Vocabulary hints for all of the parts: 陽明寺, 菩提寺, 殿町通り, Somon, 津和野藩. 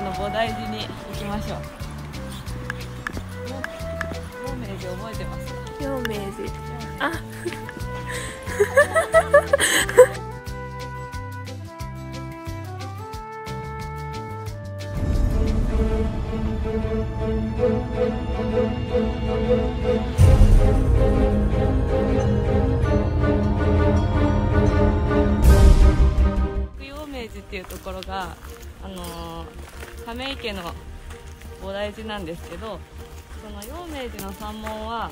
名の菩提寺に行きましょう。陽明寺覚えてますか？陽明寺。あ。陽明寺っていうところが亀池の菩提寺なんですけど、その陽明寺の山門は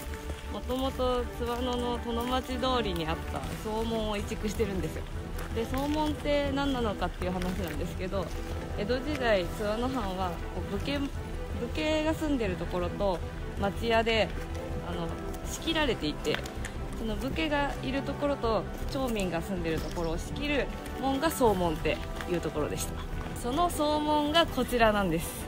もともと津和野の殿町通りにあった総門を移築してるんですよ。で、総門って何なのかっていう話なんですけど、江戸時代津和野藩は武家が住んでるところと町屋で仕切られていて、その武家がいるところと町民が住んでるところを仕切る門が総門っていうところでした。その総門がこちらなんです。